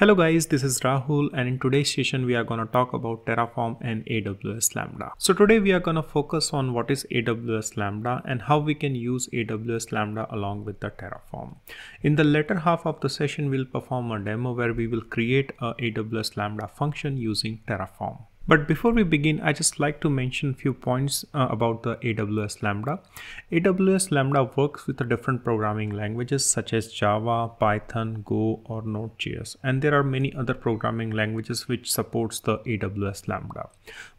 Hello guys, this is Rahul, and in today's session we are going to talk about Terraform and AWS Lambda. So today we are going to focus on what is AWS Lambda and how we can use AWS Lambda along with the Terraform. In the latter half of the session we'll perform a demo where we will create a AWS Lambda function using Terraform. But before we begin, I just like to mention few points about the AWS Lambda. AWS Lambda works with the different programming languages such as Java, Python, Go, or Node.js. And there are many other programming languages which supports the AWS Lambda.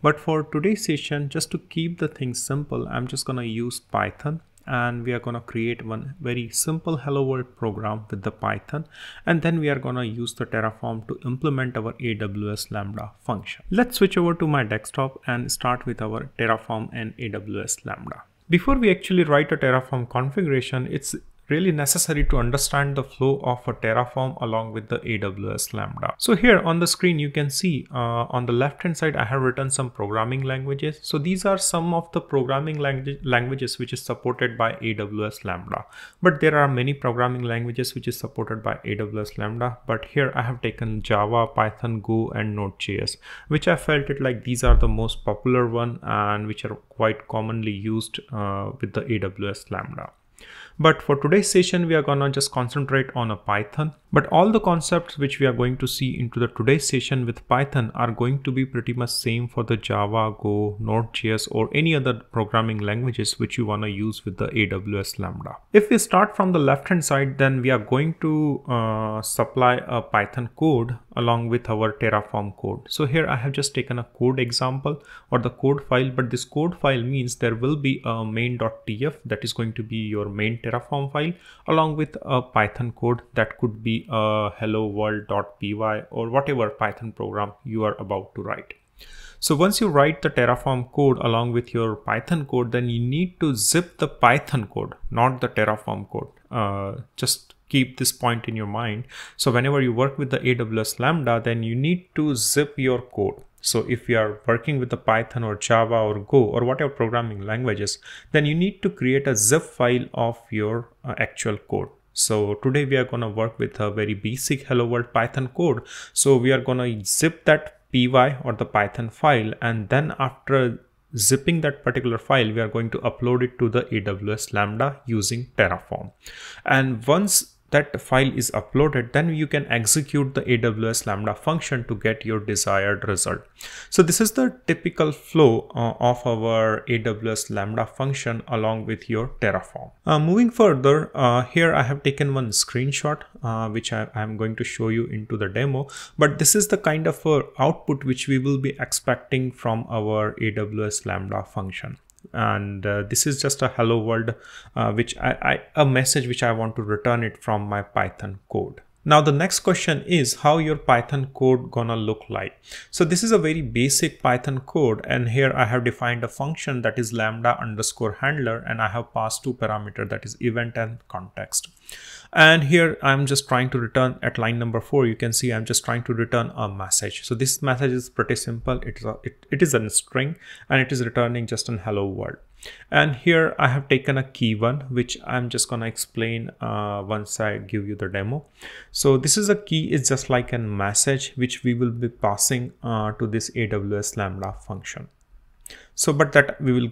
But for today's session, just to keep the things simple, I'm just going to use Python. And we are going to create one very simple hello world program with the Python, and then we are going to use the Terraform to implement our AWS Lambda function. Let's switch over to my desktop and start with our Terraform and AWS Lambda. Before we actually write a Terraform configuration, it's really necessary to understand the flow of a Terraform along with the AWS Lambda. So here on the screen you can see on the left hand side I have written some programming languages. So these are some of the programming languages which is supported by AWS Lambda. But there are many programming languages which is supported by AWS Lambda. But here I have taken Java, Python, Go and Node.js, which I felt it like these are the most popular one and which are quite commonly used with the AWS Lambda. But for today's session, we are going to just concentrate on a Python. But all the concepts which we are going to see into the today's session with Python are going to be pretty much same for the Java, Go, Node.js or any other programming languages which you want to use with the AWS Lambda. If we start from the left hand side, then we are going to supply a Python code along with our Terraform code. So here I have just taken a code example or the code file, but this code file means there will be a main.tf that is going to be your main Terraform file along with a Python code that could be a hello-world.py or whatever Python program you are about to write. So once you write the Terraform code along with your Python code, then you need to zip the Python code, not the Terraform code. Just keep this point in your mind. So whenever you work with the AWS Lambda, then you need to zip your code. So if you are working with the Python or Java or Go or whatever programming languages, then you need to create a zip file of your actual code. So today we are going to work with a very basic hello world Python code. So we are going to zip that py or the Python file, and then after zipping that particular file, we are going to upload it to the AWS Lambda using Terraform. And once that file is uploaded, then you can execute the AWS Lambda function to get your desired result. So this is the typical flow of our AWS Lambda function along with your Terraform. Moving further, here I have taken one screenshot which I'm going to show you into the demo, but this is the kind of output which we will be expecting from our AWS Lambda function. And this is just a hello world, which a message which I want to return it from my Python code. Now the next question is how your Python code gonna look like. So this is a very basic Python code, and here I have defined a function that is lambda_handler, and I have passed two parameters, that is event and context. And here I'm just trying to return at line number 4. You can see I'm just trying to return a message. So this message is pretty simple. It is a string, and it is returning just an hello world. And here I have taken a key one, which I'm just going to explain once I give you the demo. So this is a key, it's just like a message which we will be passing to this AWS Lambda function. So, but that we'll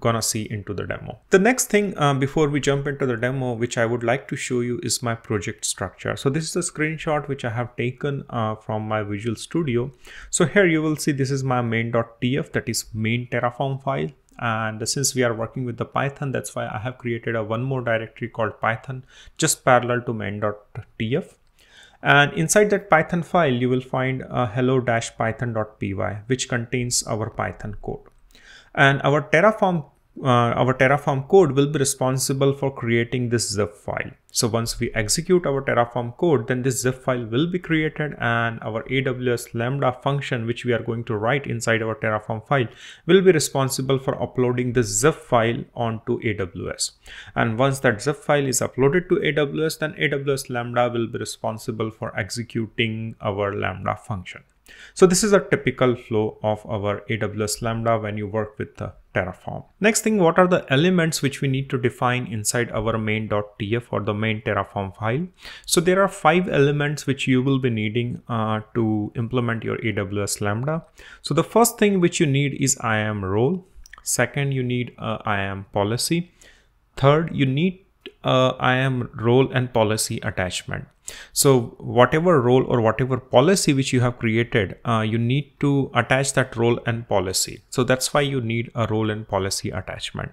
gonna see into the demo. The next thing before we jump into the demo, which I would like to show you is my project structure. So this is a screenshot which I have taken from my Visual Studio. So here you will see this is my main.tf, that is main Terraform file. And since we are working with the Python, that's why I have created a one more directory called Python just parallel to main.tf. And inside that Python file, you will find a hello-python.py, which contains our Python code. And our Terraform code will be responsible for creating this zip file. So once we execute our Terraform code, then this zip file will be created, and our AWS Lambda function, which we are going to write inside our Terraform file, will be responsible for uploading this zip file onto AWS. And once that zip file is uploaded to AWS, then AWS Lambda will be responsible for executing our Lambda function. So this is a typical flow of our AWS Lambda when you work with the Terraform. Next thing, what are the elements which we need to define inside our main.tf or the main Terraform file? So there are 5 elements which you will be needing to implement your AWS Lambda. So the first thing which you need is IAM role. Second, you need IAM policy. Third, you need IAM role and policy attachment. So whatever role or whatever policy which you have created, you need to attach that role and policy. So that's why you need a role and policy attachment.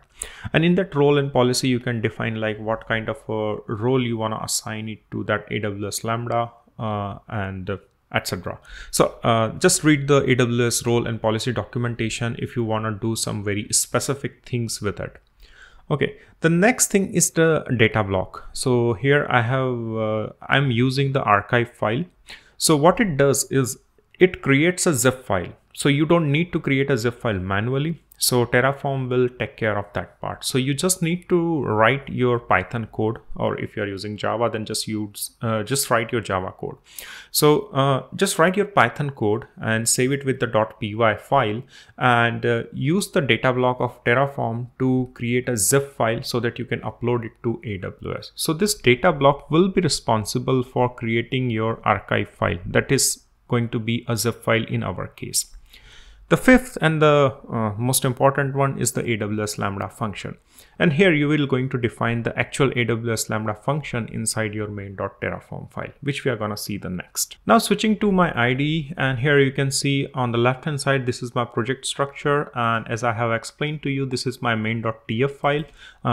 And in that role and policy, you can define like what kind of a role you want to assign it to that AWS Lambda and etc. So just read the AWS role and policy documentation if you want to do some very specific things with it. Okay, the next thing is the data block. So here I have, I'm using the archive file. So what it does is it creates a zip file. So you don't need to create a zip file manually. So Terraform will take care of that part. So you just need to write your Python code, or if you're using Java, then just use, just write your Java code. So just write your Python code and save it with the .py file and use the data block of Terraform to create a zip file so that you can upload it to AWS. So this data block will be responsible for creating your archive file. That is going to be a zip file in our case. The fifth and the most important one is the AWS Lambda function. And here you will going to define the actual AWS Lambda function inside your main.terraform file, which we are going to see the next. Now switching to my IDE, and here you can see on the left hand side, this is my project structure. And as I have explained to you, this is my main.tf file,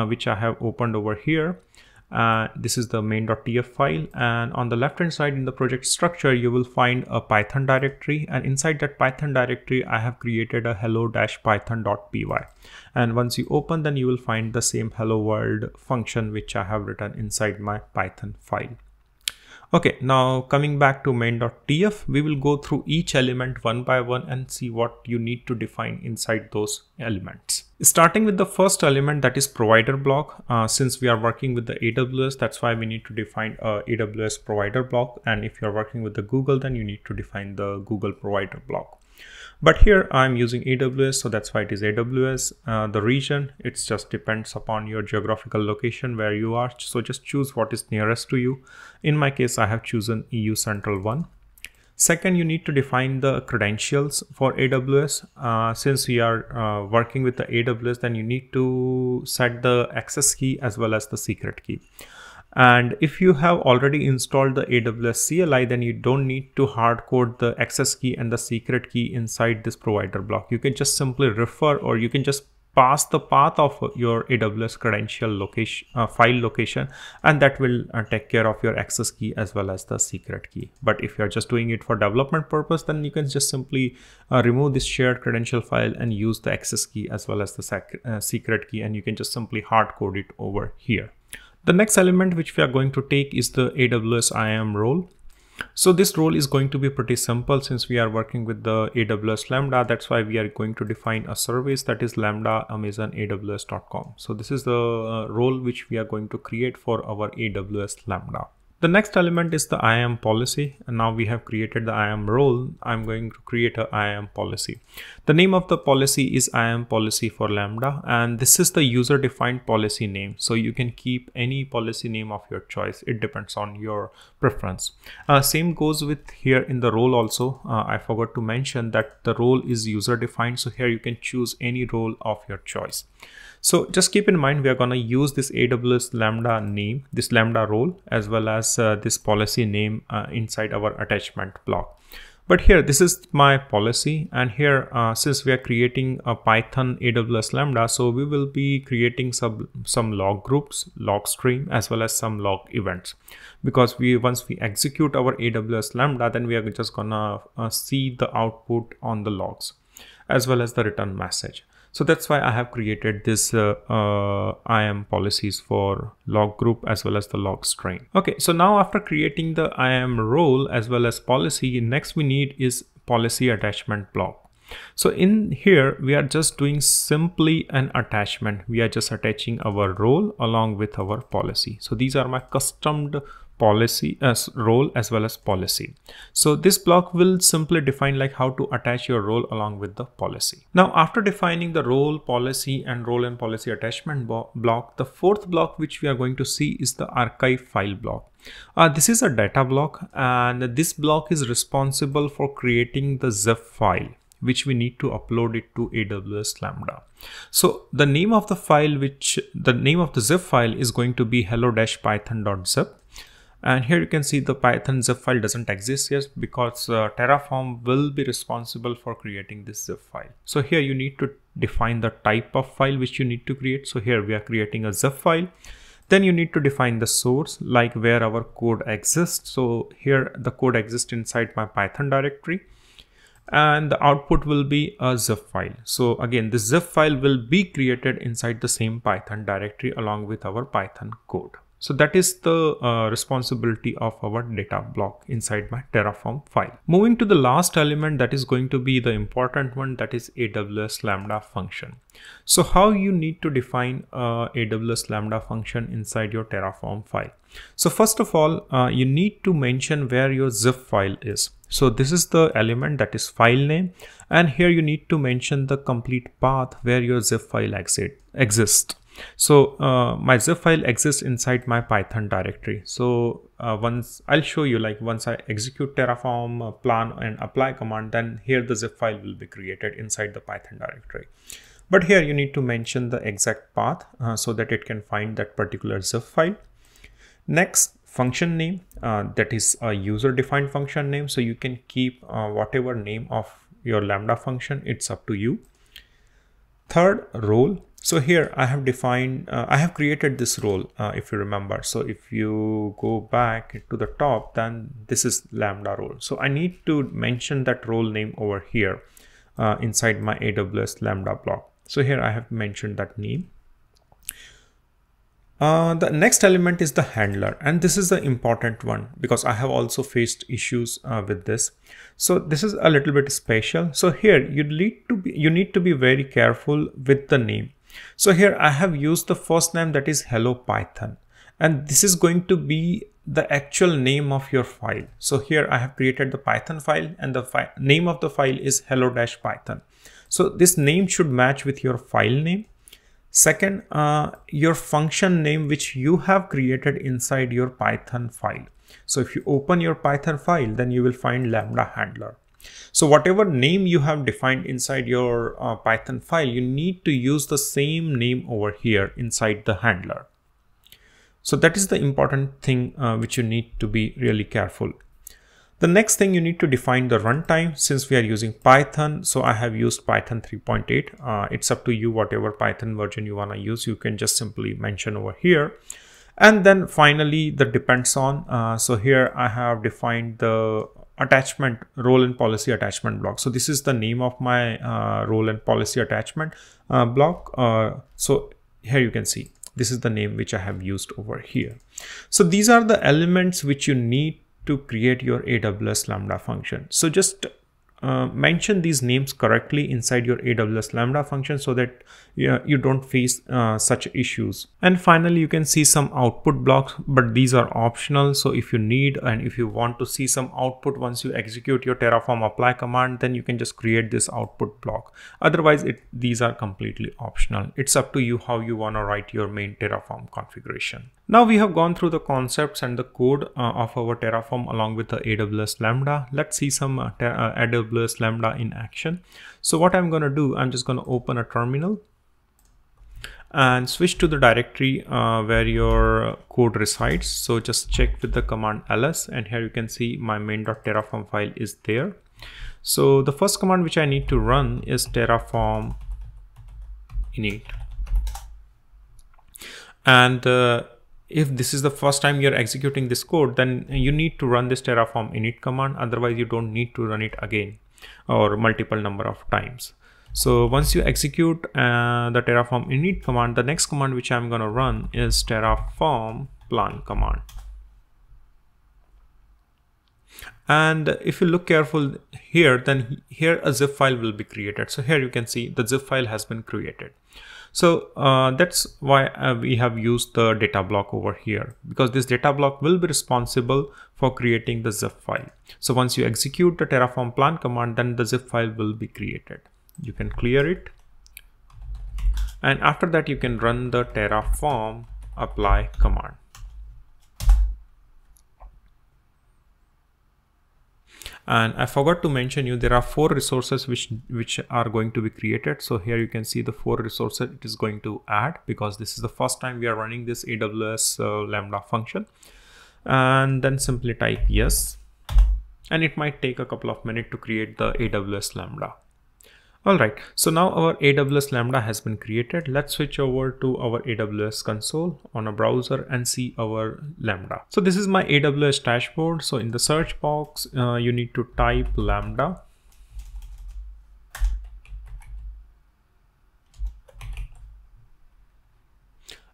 which I have opened over here. This is the main.tf file, and on the left hand side in the project structure you will find a Python directory, and inside that Python directory I have created a hello-python.py, and once you open, then you will find the same hello world function which I have written inside my Python file. Okay, now coming back to main.tf, we will go through each element one by one and see what you need to define inside those elements. Starting with the first element, that is provider block. Since we are working with the AWS, that's why we need to define a AWS provider block. And if you're working with the Google, then you need to define the Google provider block. But here I'm using AWS, so that's why it is AWS. The region, it just depends upon your geographical location where you are. So just choose what is nearest to you. In my case, I have chosen EU Central 1. Second, you need to define the credentials for AWS. Since we are working with the AWS, then you need to set the access key as well as the secret key. And if you have already installed the AWS CLI, then you don't need to hard code the access key and the secret key inside this provider block. You can just simply refer, or you can just pass the path of your AWS credential location, file location, and that will take care of your access key as well as the secret key. But if you're just doing it for development purpose, then you can just simply remove this shared credential file and use the access key as well as the secret key, and you can just simply hard code it over here. The next element which we are going to take is the AWS IAM role. So this role is going to be pretty simple since we are working with the AWS Lambda. That's why we are going to define a service, that is lambda_amazonaws.com. So this is the role which we are going to create for our AWS Lambda. The next element is the IAM policy, and now we have created the IAM role. I'm going to create an IAM policy. The name of the policy is IAM policy for Lambda, and this is the user defined policy name. So you can keep any policy name of your choice. It depends on your preference. Same goes with here in the role also. I forgot to mention that the role is user defined. So here you can choose any role of your choice. So just keep in mind, we are going to use this AWS Lambda name, this Lambda role, as well as this policy name inside our attachment block. But here, this is my policy. And here, since we are creating a Python AWS Lambda, so we will be creating some log groups, log stream, as well as some log events. Because once we execute our AWS Lambda, then we are just going to see the output on the logs, as well as the return message. So that's why I have created this IAM policies for log group as well as the log stream. Okay, so now after creating the IAM role as well as policy, next we need is policy attachment block. So in here, we are just doing simply an attachment. We are just attaching our role along with our policy. So these are my custom policy as role as well as policy. So this block will simply define like how to attach your role along with the policy. Now after defining the role, policy and role and policy attachment block, the fourth block which we are going to see is the archive file block. This is a data block, and this block is responsible for creating the zip file which we need to upload it to AWS Lambda. So the name of the file, which the name of the zip file is going to be hello-python.zip. And here you can see the Python zip file doesn't exist yet because Terraform will be responsible for creating this zip file. So here you need to define the type of file which you need to create. So here we are creating a zip file. Then you need to define the source, like where our code exists. So here the code exists inside my Python directory. And the output will be a zip file. So again, this zip file will be created inside the same Python directory along with our Python code. So that is the responsibility of our data block inside my Terraform file. Moving to the last element, that is going to be the important one, that is AWS Lambda function. So how you need to define AWS Lambda function inside your Terraform file. So first of all, you need to mention where your zip file is. So this is the element, that is file name. And here you need to mention the complete path where your zip file exists. So my zip file exists inside my Python directory. So once I'll show you, like once I execute Terraform plan and apply command, then here the zip file will be created inside the Python directory. But here you need to mention the exact path so that it can find that particular zip file. Next, function name, that is a user defined function name. So you can keep whatever name of your Lambda function, it's up to you. Third, role. So here I have defined, I have created this role, if you remember. So if you go back to the top, then this is Lambda role. So I need to mention that role name over here inside my AWS Lambda block. So here I have mentioned that name. The next element is the handler, and this is the important one because I have also faced issues with this. So this is a little bit special. So here you need to be very careful with the name. So here I have used the first name, that is Hello Python, and this is going to be the actual name of your file. So here I have created the Python file, and the name of the file is hello-python. So this name should match with your file name. Second, your function name which you have created inside your Python file. So if you open your Python file, then you will find Lambda handler. So whatever name you have defined inside your Python file, you need to use the same name over here inside the handler. So that is the important thing which you need to be really careful. The next thing, you need to define the runtime. Since we are using Python, so I have used Python 3.8. It's up to you, whatever Python version you want to use, you can just simply mention over here. And then finally, the depends on. So here I have defined the attachment, role and policy attachment block. So this is the name of my role and policy attachment block. So here you can see, this is the name which I have used over here. So these are the elements which you need to create your AWS Lambda function. So just mention these names correctly inside your AWS Lambda function so that you don't face such issues. And finally, you can see some output blocks, but these are optional. So if you need and if you want to see some output once you execute your Terraform apply command, then you can just create this output block. Otherwise, these are completely optional. It's up to you how you want to write your main Terraform configuration. Now we have gone through the concepts and the code of our Terraform along with the AWS Lambda. Let's see some AWS Lambda in action. So what I'm going to do, I'm just going to open a terminal and switch to the directory where your code resides. So just check with the command ls, and here you can see my main.terraform file is there. So the first command which I need to run is terraform init. And if this is the first time you're executing this code, then you need to run this terraform init command. Otherwise, you don't need to run it again or multiple number of times. So once you execute the terraform init command, the next command which I'm going to run is terraform plan command. And if you look careful here, then here a zip file will be created. So here you can see the zip file has been created. So that's why we have used the data block over here, because this data block will be responsible for creating the zip file. So once you execute the Terraform plan command, then the zip file will be created. You can clear it. And after that, you can run the Terraform apply command. And I forgot to mention you, there are four resources which are going to be created. So here you can see the four resources it is going to add, because this is the first time we are running this AWS Lambda function. And then simply type yes. And it might take a couple of minutes to create the AWS Lambda. All right, so now our AWS Lambda has been created. Let's switch over to our AWS console on a browser and see our Lambda. So this is my AWS dashboard. So in the search box, you need to type Lambda.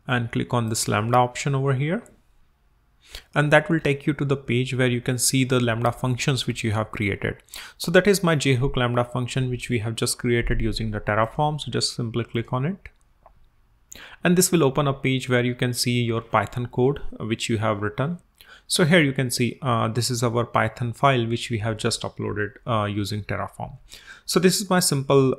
And click on this Lambda option over here. And that will take you to the page where you can see the Lambda functions which you have created. So that is my jhook Lambda function, which we have just created using the Terraform. So just simply click on it. And this will open a page where you can see your Python code, which you have written. So here you can see this is our Python file, which we have just uploaded using Terraform. So this is my simple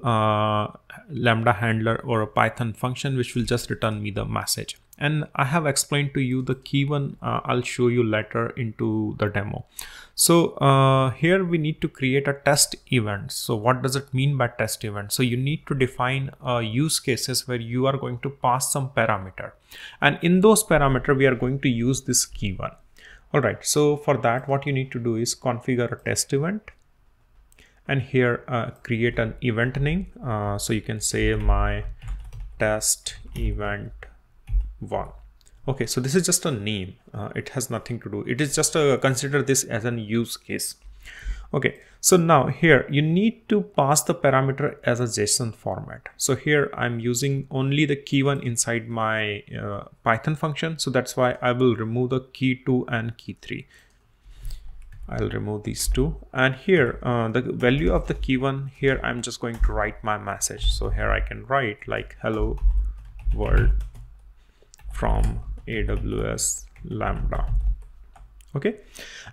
Lambda handler or a Python function, which will just return me the message. And I have explained to you the key one. I'll show you later into the demo. So here we need to create a test event. So what does it mean by test event? So you need to define use cases where you are going to pass some parameter. And in those parameter, we are going to use this key one. All right, so for that, what you need to do is configure a test event. And here create an event name. So you can say my test event one. Okay, so this is just a name. It has nothing to do. It is just a, consider this as an use case. Okay, so now here you need to pass the parameter as a JSON format. So here I'm using only the key one inside my Python function. So that's why I will remove the key 2 and key 3. I'll remove these two. And here the value of the key one, here I'm just going to write my message. So here I can write like hello world from AWS Lambda. Okay,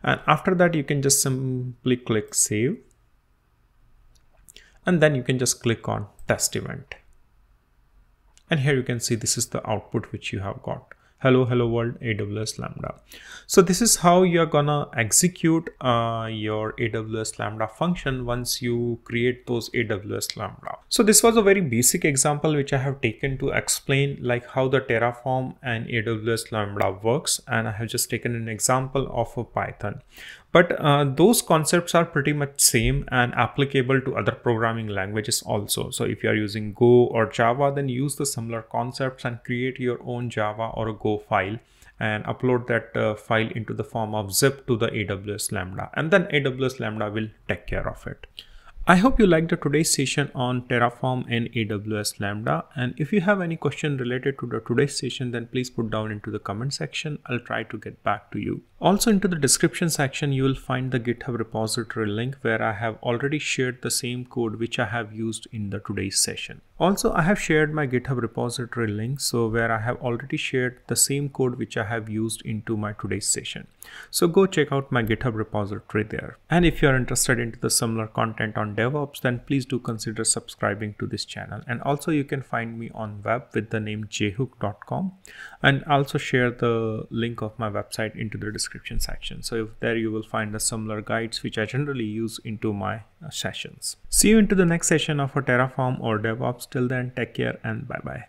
and after that you can just simply click save, and then you can just click on test event. And here you can see this is the output which you have got. Hello world AWS Lambda. So this is how you're gonna execute your AWS Lambda function once you create those AWS Lambda. So this was a very basic example which I have taken to explain like how the Terraform and AWS Lambda works. And I have just taken an example of a Python. But those concepts are pretty much same and applicable to other programming languages also. So if you are using Go or Java, then use the similar concepts and create your own Java or a Go file and upload that file into the form of zip to the AWS Lambda. And then AWS Lambda will take care of it. I hope you liked today's session on Terraform and AWS Lambda. And if you have any question related to today's session, then please put down into the comment section. I'll try to get back to you. Also into the description section, you will find the GitHub repository link where I have already shared the same code which I have used in the today's session. Also, I have shared my GitHub repository link. So where I have already shared the same code which I have used into my today's session. So go check out my GitHub repository there. And if you are interested into the similar content on DevOps, then please do consider subscribing to this channel. And also you can find me on web with the name jhook.com, and also share the link of my website into the description section. So if there you will find the similar guides which I generally use into my sessions. See you into the next session of a Terraform or DevOps. Till then, take care and bye bye.